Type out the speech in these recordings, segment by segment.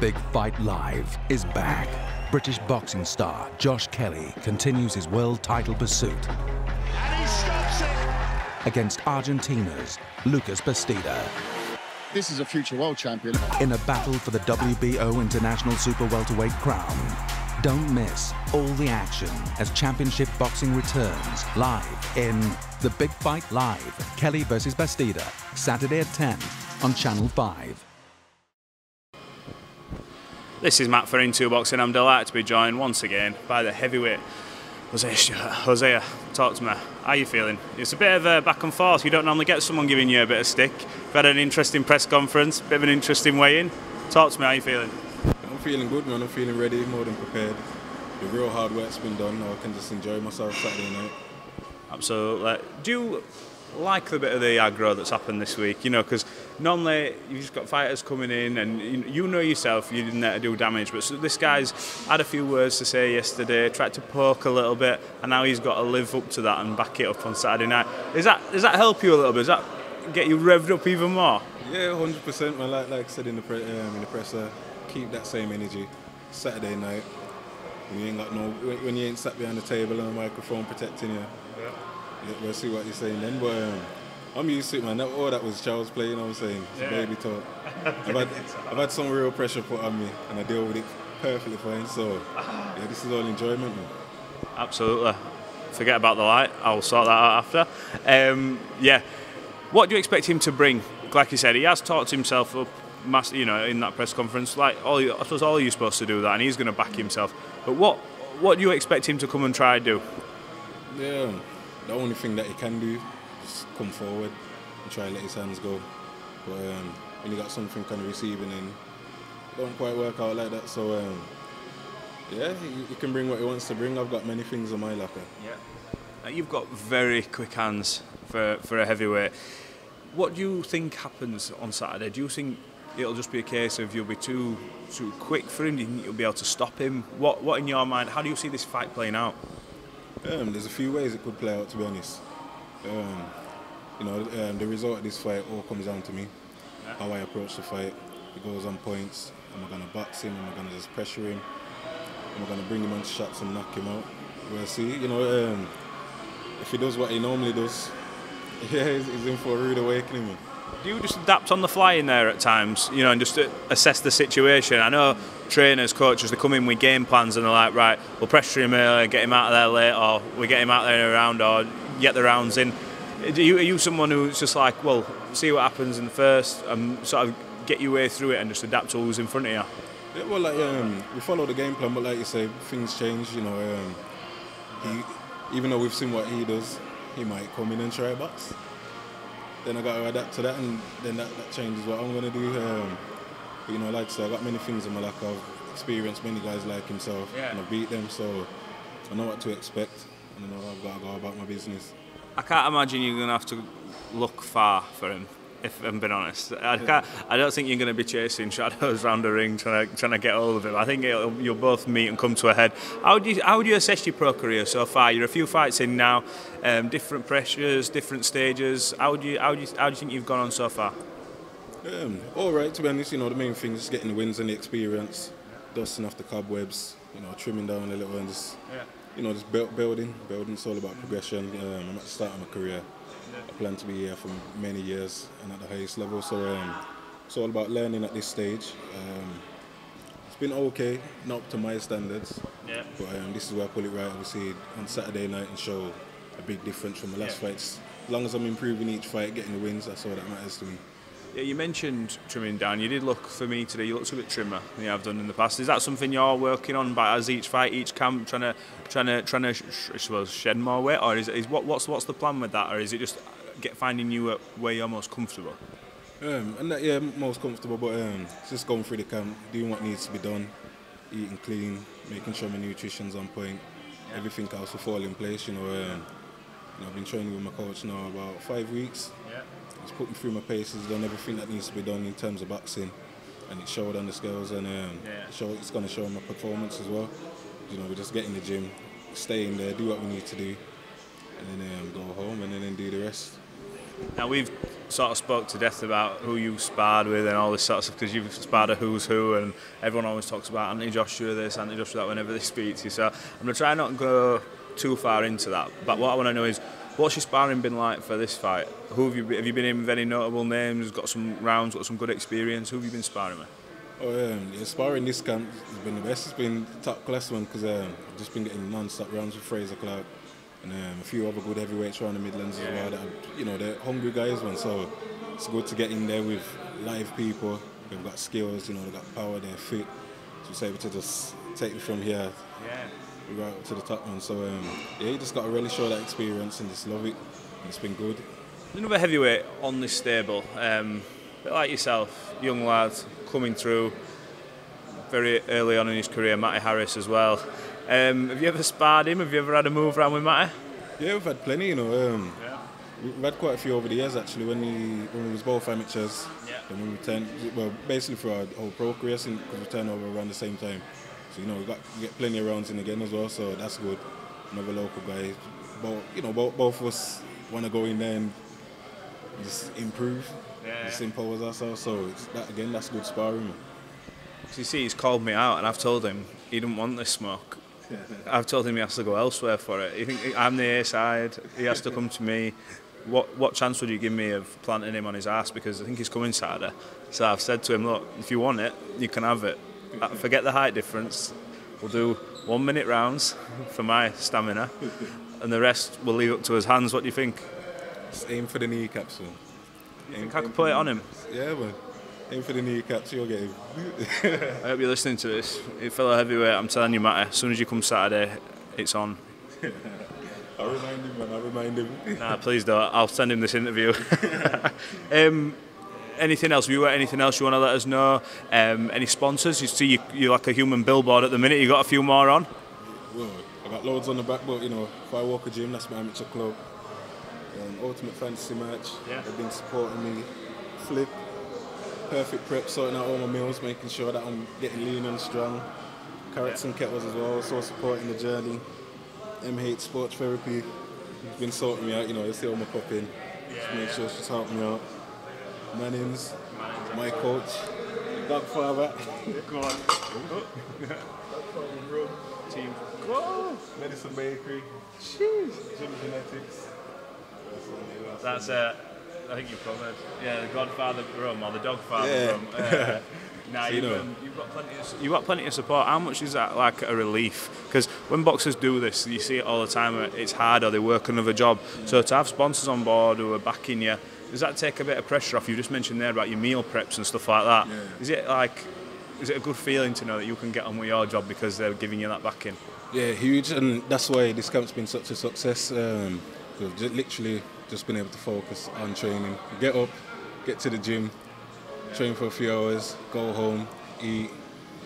Big Fight Live is back. British boxing star Josh Kelly continues his world title pursuit. And he stops it! Against Argentina's Lucas Bastida. This is a future world champion. In a battle for the WBO International Super Welterweight crown. Don't miss all the action as championship boxing returns live in The Big Fight Live. Kelly versus Bastida, Saturday at 10 on Channel 5. This is Matt for Into Boxing. I'm delighted to be joined once again by the heavyweight Hosea. Talk to me. How are you feeling? It's a bit of a back and forth. You don't normally get someone giving you a bit of stick. We've had an interesting press conference, bit of an interesting weigh-in. Talk to me. How are you feeling? I'm feeling good, man. I'm feeling ready, more than prepared. The real hard work's been done. I can just enjoy myself Saturday night. Absolutely. Do you like the bit of the aggro that's happened this week, you know, because normally you've just got fighters coming in and you know yourself you're in there to do damage, but so this guy's had a few words to say yesterday, tried to poke a little bit, and now he's got to live up to that and back it up on Saturday night. Does that help you a little bit? Does that get you revved up even more? Yeah, 100%, man. Like I said in the presser, keep that same energy Saturday night when you ain't got when you ain't sat behind the table and a microphone protecting you. Yeah. We'll see what you're saying then, but I'm used to it, man. That was Charles play, you know what I'm saying? It's baby talk. I've had some real pressure put on me, and I deal with it perfectly fine, so yeah, this is all enjoyment, man. Absolutely. Forget about the light, I'll sort that out after. Yeah, what do you expect him to bring? Like you said, he has talked himself up, you know, in that press conference. Like, I suppose all you're supposed to do that, and he's going to back himself. But what do you expect him to come and try and do? Yeah. The only thing that he can do is come forward and try and let his hands go. But when you got something kind of receiving in, it don't quite work out like that. So yeah, he can bring what he wants to bring. I've got many things in my locker. Yeah. Now, you've got very quick hands for a heavyweight. What do you think happens on Saturday? Do you think it'll just be a case of you'll be too quick for him? Do you think you'll be able to stop him? What in your mind, how do you see this fight playing out? There's a few ways it could play out, to be honest. You know, the result of this fight all comes down to me. Yeah. How I approach the fight, it goes on points. Am I going to box him? Am I going to just pressure him? Am I going to bring him on shots and knock him out? We'll see. You know, if he does what he normally does, yeah, he's in for a rude awakening, man. Do you just adapt on the fly in there at times, you know, and just assess the situation? I know trainers, coaches, they come in with game plans and they're like, right, we'll pressure him early, get him out of there late, or we get him out there in a round, or get the rounds in. Are you someone who's just like, well, see what happens in the first and sort of get your way through it and just adapt to who's in front of you? Yeah, well, like, we follow the game plan, but like you say, things change, you know. Even though we've seen what he does, he might come in and try a box. Then I got to adapt to that, and then that changes what I'm going to do. You know, like I said, I've got many things in my life. I've experienced many guys like himself, yeah, and I beat them, so I know what to expect, and I know I've got to go about my business. I can't imagine you're going to have to look far for him, if I'm being honest. I don't think you're going to be chasing shadows around the ring trying to get hold of him. I think you'll both meet and come to a head. How would you assess your pro career so far? You're a few fights in now, different pressures, different stages. How do you think you've gone on so far? All right, to be honest, you know, the main thing is getting the wins and the experience, dusting off the cobwebs, you know, trimming down a little and just, yeah, you know, just building. It's all about progression. I'm at the start of my career. I plan to be here for many years and at the highest level, so it's all about learning at this stage. It's been okay, not up to my standards, yeah, but this is where I pull it right, obviously, on Saturday night and show a big difference from the last, yeah, fights. As long as I'm improving each fight, getting the wins, that's all that matters to me. Yeah, you mentioned trimming down. You did look, for me today, you looked a bit trimmer than you have done in the past. Is that something you're working on? But as each fight, each camp, trying to shed more weight, or what's the plan with that, or is it just finding you where you're most comfortable? Yeah, most comfortable. But it's just going through the camp, doing what needs to be done, eating clean, making sure my nutrition's on point, yeah, everything else will fall in place. You know, I've been training with my coach now about 5 weeks. Yeah. Just putting through my paces, done everything that needs to be done in terms of boxing, and it showed on the scales, and yeah, it's going to show my performance as well. You know, we just get in the gym, stay in there, do what we need to do, and then go home and then do the rest. Now, we've sort of spoke to death about who you sparred with and all this sort of stuff, because you've sparred a who's who, and everyone always talks about Anthony Joshua this, Anthony Joshua that whenever they speak to you. So I'm going to try not to go too far into that, but what I want to know is, what's your sparring been like for this fight? Who have you been in with any notable names, got some rounds, got some good experience? Who have you been sparring with? Oh, yeah, sparring this camp has been the best. It's been top class one, because I've just been getting non-stop rounds with Fraser Clark and a few other good heavyweights around the Midlands as well. That are, you know, they're hungry guys, man, so it's good to get in there with live people. They've got skills, you know, they've got power, they're fit. So it's able to just take it from here right up to the top, man. So, yeah, you just got to really show that experience and just love it. And it's been good. Another heavyweight on this stable, a bit like yourself, young lad, coming through very early on in his career, Matty Harris as well. Have you ever sparred him? Have you ever had a move around with Matty? Yeah, we've had plenty, you know. We've had quite a few over the years, actually, when we was both amateurs. Yeah. And when we turned, well, basically for our whole pro career, since we turned over around the same time. So, you know, we get plenty of rounds in again as well, so that's good. Another local guy. Both of us want to go in there and just improve. Yeah. Just impose ourselves, so it's that again, that's good sparring. So you see, he's called me out and I've told him he didn't want this smoke. I've told him he has to go elsewhere for it. You think I'm the A side, he has to come to me. What chance would you give me of planting him on his ass? Because I think he's coming Saturday. So I've said to him, look, if you want it, you can have it. Forget the height difference. We'll do 1 minute rounds for my stamina and the rest we'll leave up to his hands. What do you think? Just aim for the kneecaps, man. You think I could put it on him? Yeah, man. Aim for the kneecaps, you'll get him. I hope you're listening to this. Fellow heavyweight, I'm telling you, Matty, as soon as you come Saturday, it's on. I'll remind him, man, I'll remind him. Nah, please don't. I'll send him this interview. Anything else? Have you got anything else you want to let us know? Any sponsors? You see, you're like a human billboard at the minute. You got a few more on? Well, I got loads on the back, but, you know, if I walk a gym, that's my amateur club. Ultimate Fantasy Match, they've been supporting me. Flip, Perfect Prep, sorting out all my meals, making sure that I'm getting lean and strong. Carrots and Kettles as well, also supporting the journey. M8 Sports Therapy, they've been sorting me out, you know, they see all my popping. Just make sure she's helping me out. My name's my coach, Doug Father. Go on. Team. Whoa. Medicine Bakery. Jeez. Gym Genetics. That's I think you've covered. Yeah, the Godfather Rum or the Dogfather Rum. Nah, so you've got plenty of support. How much is that like a relief? Because when boxers do this, you see it all the time. It's hard, or they work another job. So to have sponsors on board who are backing you, does that take a bit of pressure off? You just mentioned there about your meal preps and stuff like that. Yeah. Is it a good feeling to know that you can get on with your job because they're giving you that backing? Yeah, huge, and that's why this camp's been such a success. We've literally just been able to focus on training. Get up, get to the gym, train for a few hours, go home, eat.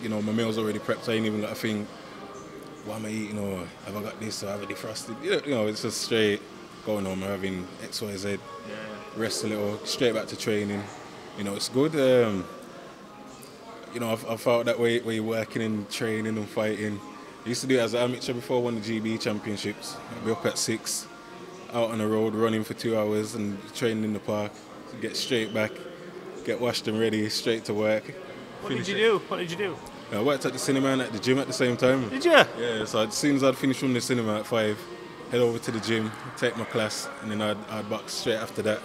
You know, my meal's already prepped. I ain't even got to think, what am I eating, or have I got this, or have I defrosted? You know, it's just straight going home, having X, Y, Z, rest a little, straight back to training. You know, it's good. You know, I've felt that way where you're working and training and fighting. I used to do it as an amateur before I won the GB Championships. I'd be up at 6. Out on the road running for 2 hours and training in the park, get straight back, get washed and ready, straight to work. What did you do? I worked at the cinema and at the gym at the same time. Did you? Yeah, so as soon as I'd finish from the cinema at 5, head over to the gym, take my class, and then I'd box straight after that.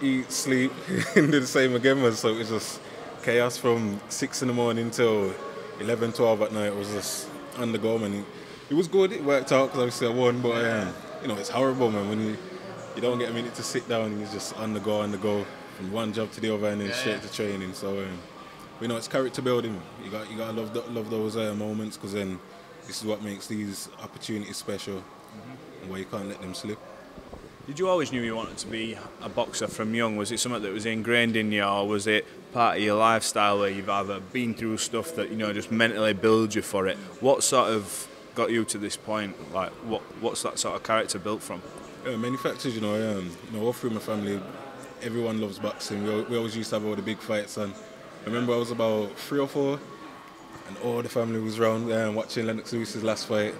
Eat, sleep, and do the same again. So it was just chaos from 6 in the morning till 11, 12 at night. It was just on the go, man. It was good, it worked out, because obviously I won, but you know, it's horrible, man, when you don't get a minute to sit down and you're just on the go, from one job to the other and then straight to training. So, you know, it's character building. You got to love those moments, because then this is what makes these opportunities special and where you can't let them slip. Did you always knew you wanted to be a boxer from young? Was it something that was ingrained in you, or was it part of your lifestyle where you've either been through stuff that, you know, just mentally builds you for it? What sort of got you to this point? Like, what's that sort of character built from? Yeah, many factors, you know, all through my family, everyone loves boxing. We always used to have all the big fights, and I remember I was about 3 or 4, and all the family was round there and watching Lennox Lewis's last fight,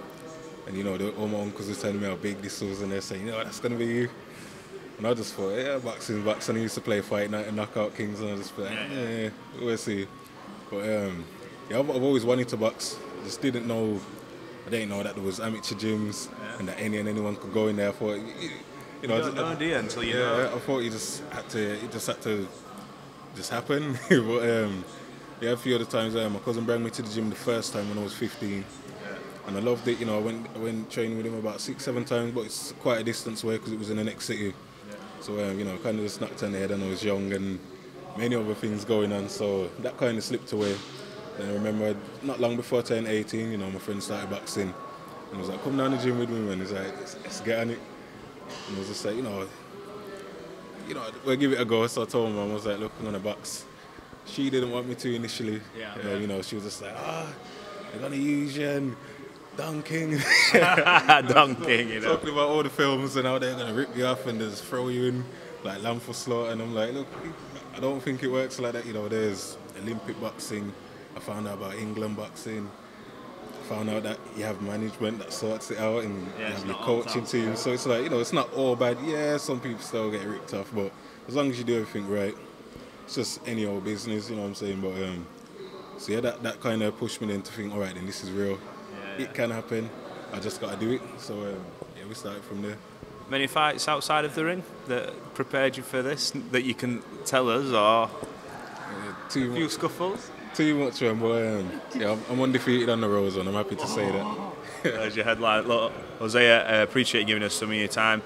and you know, all my uncles were telling me how big this was, and they're saying, you know, that's gonna be you. And I just thought, yeah, boxing. I used to play Fight Night and Knockout Kings, and I just thought, yeah, we'll see. But yeah, I've always wanted to box. Just didn't know. I didn't know that there was amateur gyms and that anyone could go in there. I thought, you know, I thought you just had to. It just had to just happen. But yeah, a few other times, my cousin brought me to the gym the first time when I was 15. And I loved it, you know. I went training with him about 6-7 times, but it's quite a distance away because it was in the next city. Yeah. So, you know, kind of just knocked on the head, and I was young and many other things going on. So that kind of slipped away. And I remember not long before I turned 18, you know, my friend started boxing. And I was like, come down to the gym with me, man. He's like, let's get on it. And I was just like, you know, we'll give it a go. So I told him, I was like, look, I'm going to box. She didn't want me to initially. Yeah, you know, she was just like, I'm going to use you. And dunking. Dunking, you know. Talking about all the films and how they're going to rip you off and just throw you in, like lamb for slaughter. And I'm like, look, I don't think it works like that. You know, there's Olympic boxing. I found out about England boxing. I found out that you have management that sorts it out, and you have your coaching team. Yeah. So it's like, you know, it's not all bad. Yeah, some people still get ripped off, but as long as you do everything right, it's just any old business, you know what I'm saying? But, so yeah, that kind of pushed me then to think, all right, then this is real. It can happen. I just got to do it. So yeah, we started from there. Many fights outside of the ring that prepared you for this that you can tell us, or a few scuffles? Too much, man. But yeah, I'm undefeated on the road, and I'm happy to say that. As your headline, look, Hosea, I appreciate you giving us some of your time.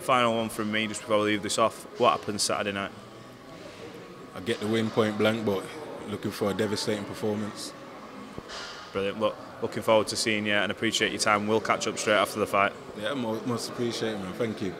Final one from me, just before we leave this off. What happens Saturday night? I get the win point blank, but looking for a devastating performance. Brilliant. Look, looking forward to seeing you and appreciate your time. We'll catch up straight after the fight. Yeah, most appreciated, man. Thank you.